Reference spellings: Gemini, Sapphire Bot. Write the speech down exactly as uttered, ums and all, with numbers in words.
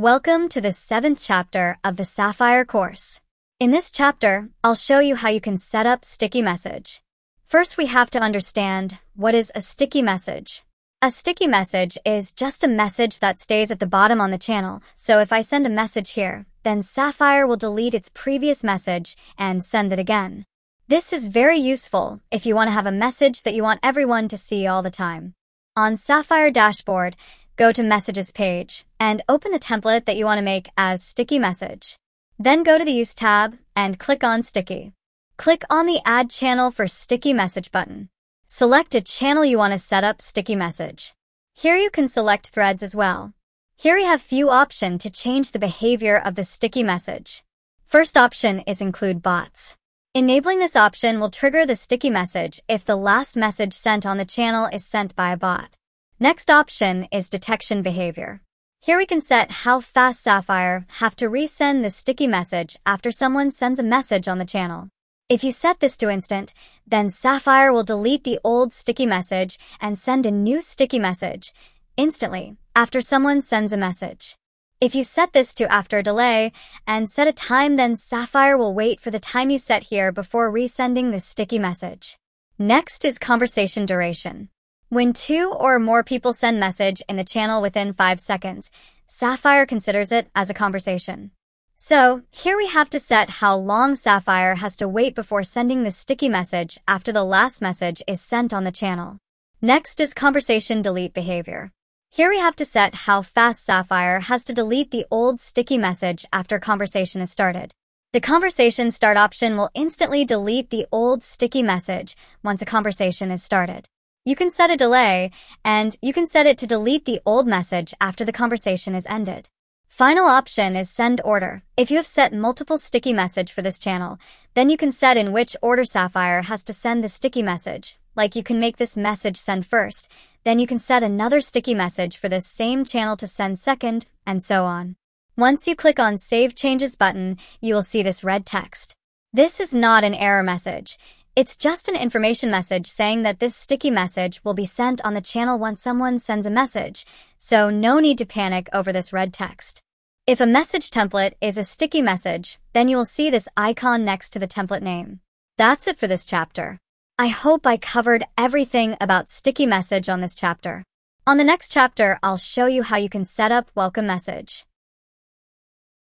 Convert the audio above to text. Welcome to the seventh chapter of the Sapphire course. In this chapter, I'll show you how you can set up sticky message. First, we have to understand what is a sticky message. A sticky message is just a message that stays at the bottom on the channel. So if I send a message here, then Sapphire will delete its previous message and send it again. This is very useful if you want to have a message that you want everyone to see all the time. On Sapphire dashboard, go to Messages page and open the template that you want to make as Sticky Message. Then go to the Use tab and click on Sticky. Click on the Add Channel for Sticky Message button. Select a channel you want to set up Sticky Message. Here you can select threads as well. Here you have few options to change the behavior of the sticky message. First option is Include Bots. Enabling this option will trigger the sticky message if the last message sent on the channel is sent by a bot. Next option is detection behavior. Here we can set how fast Sapphire have to resend the sticky message after someone sends a message on the channel. If you set this to instant, then Sapphire will delete the old sticky message and send a new sticky message instantly after someone sends a message. If you set this to after a delay and set a time, then Sapphire will wait for the time you set here before resending the sticky message. Next is conversation duration. When two or more people send message in the channel within five seconds, Sapphire considers it as a conversation. So here we have to set how long Sapphire has to wait before sending the sticky message after the last message is sent on the channel. Next is conversation delete behavior. Here we have to set how fast Sapphire has to delete the old sticky message after conversation is started. The conversation start option will instantly delete the old sticky message once a conversation is started. You can set a delay, and you can set it to delete the old message after the conversation is ended. Final option is send order. If you have set multiple sticky message for this channel, then you can set in which order Sapphire has to send the sticky message. Like you can make this message send first, then you can set another sticky message for this same channel to send second, and so on. Once you click on Save Changes button, you will see this red text. This is not an error message. It's just an information message saying that this sticky message will be sent on the channel once someone sends a message, so no need to panic over this red text. If a message template is a sticky message, then you will see this icon next to the template name. That's it for this chapter. I hope I covered everything about sticky message on this chapter. On the next chapter, I'll show you how you can set up welcome message.